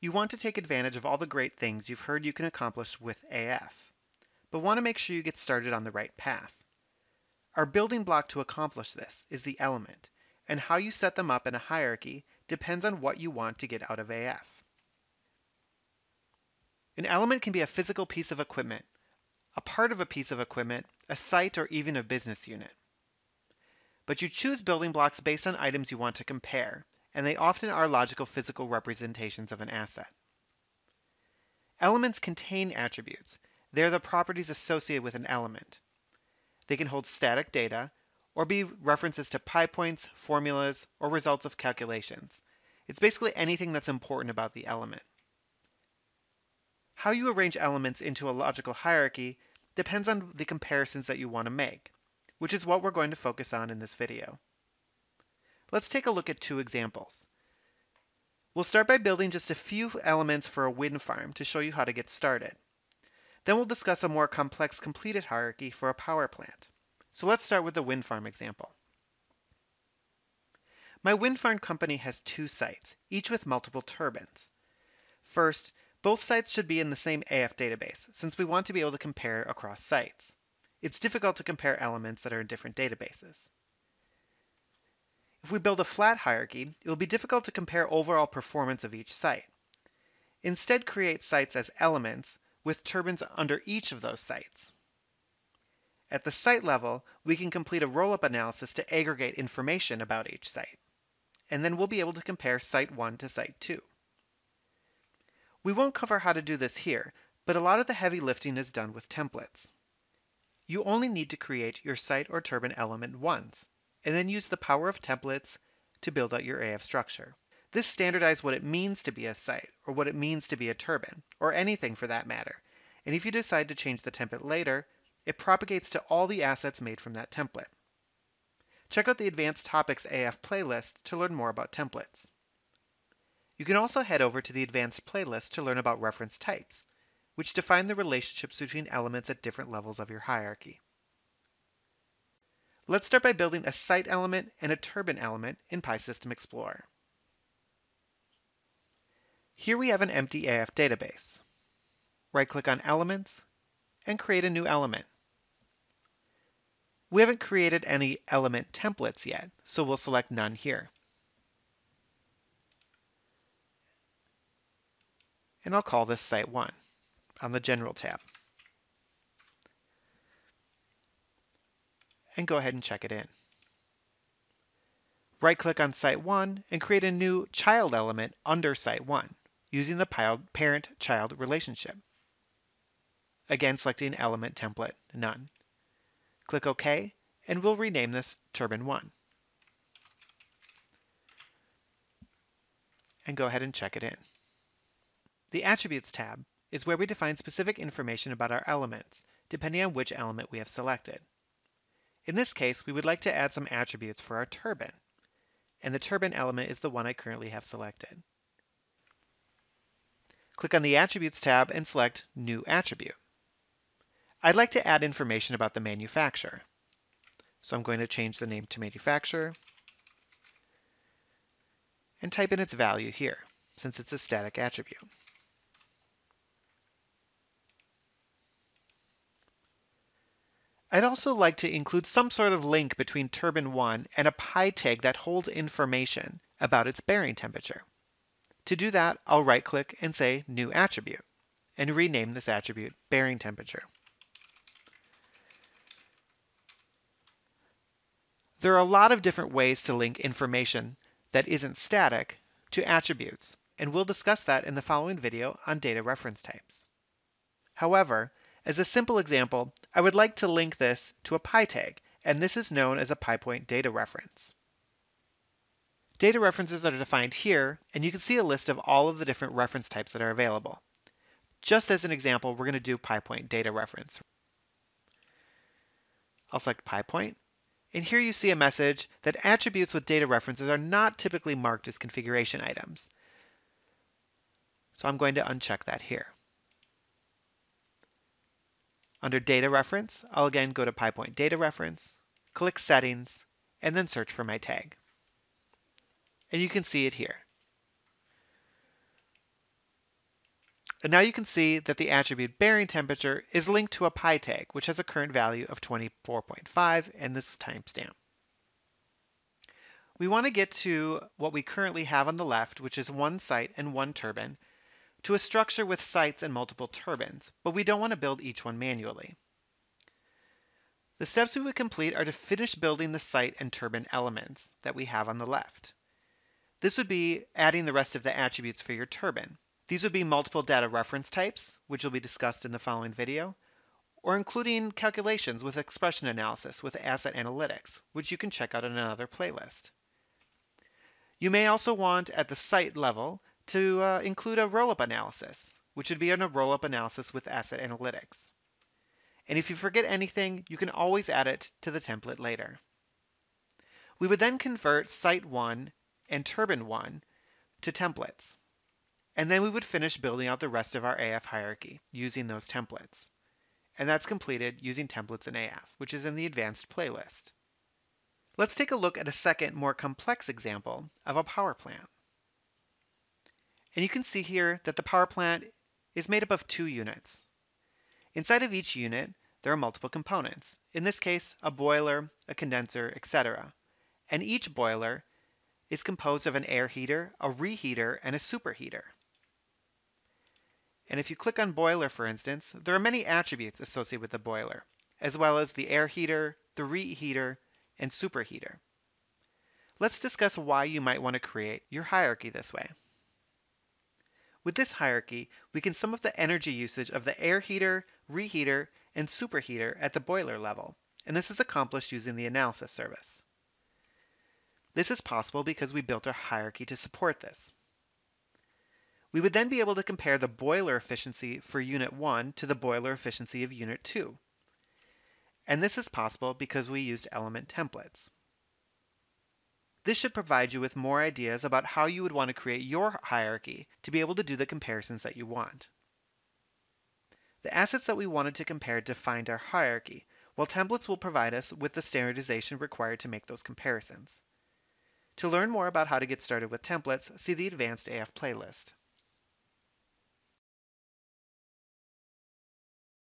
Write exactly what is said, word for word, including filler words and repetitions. You want to take advantage of all the great things you've heard you can accomplish with A F, but want to make sure you get started on the right path. Our building block to accomplish this is the element, and how you set them up in a hierarchy depends on what you want to get out of A F. An element can be a physical piece of equipment, a part of a piece of equipment, a site, or even a business unit. But you choose building blocks based on items you want to compare, and they often are logical physical representations of an asset. Elements contain attributes. They're the properties associated with an element. They can hold static data, or be references to P I points, formulas, or results of calculations. It's basically anything that's important about the element. How you arrange elements into a logical hierarchy depends on the comparisons that you want to make, which is what we're going to focus on in this video. Let's take a look at two examples. We'll start by building just a few elements for a wind farm to show you how to get started. Then we'll discuss a more complex completed hierarchy for a power plant. So let's start with the wind farm example. My wind farm company has two sites, each with multiple turbines. First, both sites should be in the same A F database, since we want to be able to compare across sites. It's difficult to compare elements that are in different databases. If we build a flat hierarchy, it will be difficult to compare overall performance of each site. Instead, create sites as elements with turbines under each of those sites. At the site level, we can complete a roll-up analysis to aggregate information about each site, and then we'll be able to compare site one to site two. We won't cover how to do this here, but a lot of the heavy lifting is done with templates. You only need to create your site or turbine element once, and then use the power of templates to build out your A F structure. This standardizes what it means to be a site, or what it means to be a turbine, or anything for that matter, and if you decide to change the template later, it propagates to all the assets made from that template. Check out the Advanced Topics A F playlist to learn more about templates. You can also head over to the Advanced playlist to learn about reference types, which define the relationships between elements at different levels of your hierarchy. Let's start by building a site element and a turbine element in P I System Explorer. Here we have an empty A F database. Right-click on Elements and create a new element. We haven't created any element templates yet, so we'll select None here. And I'll call this Site one on the General tab. And go ahead and check it in. Right-click on Site one and create a new child element under Site one using the parent-child relationship. Again, selecting element template, None. Click OK, and we'll rename this Turbine one. And go ahead and check it in. The Attributes tab is where we define specific information about our elements, depending on which element we have selected. In this case, we would like to add some attributes for our turbine, and the turbine element is the one I currently have selected. Click on the Attributes tab and select New Attribute. I'd like to add information about the manufacturer, so I'm going to change the name to Manufacturer and type in its value here, since it's a static attribute. I'd also like to include some sort of link between Turbine one and a P I tag that holds information about its bearing temperature. To do that, I'll right-click and say New Attribute, and rename this attribute Bearing Temperature. There are a lot of different ways to link information that isn't static to attributes, and we'll discuss that in the following video on data reference types. However, as a simple example, I would like to link this to a P I tag, and this is known as a P I point data reference. Data references are defined here, and you can see a list of all of the different reference types that are available. Just as an example, we're going to do P I point data reference. I'll select P I point, and here you see a message that attributes with data references are not typically marked as configuration items. So I'm going to uncheck that here. Under Data Reference, I'll again go to P I Point Data Reference, click Settings, and then search for my tag. And you can see it here. And now you can see that the attribute bearing temperature is linked to a P I tag, which has a current value of twenty-four point five and this timestamp. We want to get to what we currently have on the left, which is one site and one turbine, to a structure with sites and multiple turbines, but we don't want to build each one manually. The steps we would complete are to finish building the site and turbine elements that we have on the left. This would be adding the rest of the attributes for your turbine. These would be multiple data reference types, which will be discussed in the following video, or including calculations with expression analysis with Asset Analytics, which you can check out in another playlist. You may also want, at the site level, to uh, include a roll-up analysis, which would be in a roll-up analysis with Asset Analytics. And if you forget anything, you can always add it to the template later. We would then convert Site one and Turbine one to templates. And then we would finish building out the rest of our A F hierarchy using those templates. And that's completed using templates in A F, which is in the advanced playlist. Let's take a look at a second, more complex example of a power plant. And you can see here that the power plant is made up of two units. Inside of each unit, there are multiple components, in this case, a boiler, a condenser, et cetera. And each boiler is composed of an air heater, a reheater, and a superheater. And if you click on boiler, for instance, there are many attributes associated with the boiler, as well as the air heater, the reheater, and superheater. Let's discuss why you might want to create your hierarchy this way. With this hierarchy, we can sum up the energy usage of the air heater, reheater, and superheater at the boiler level, and this is accomplished using the analysis service. This is possible because we built a hierarchy to support this. We would then be able to compare the boiler efficiency for Unit one to the boiler efficiency of Unit two. And this is possible because we used element templates. This should provide you with more ideas about how you would want to create your hierarchy to be able to do the comparisons that you want. The assets that we wanted to compare defined our hierarchy, while templates will provide us with the standardization required to make those comparisons. To learn more about how to get started with templates, see the Advanced A F playlist.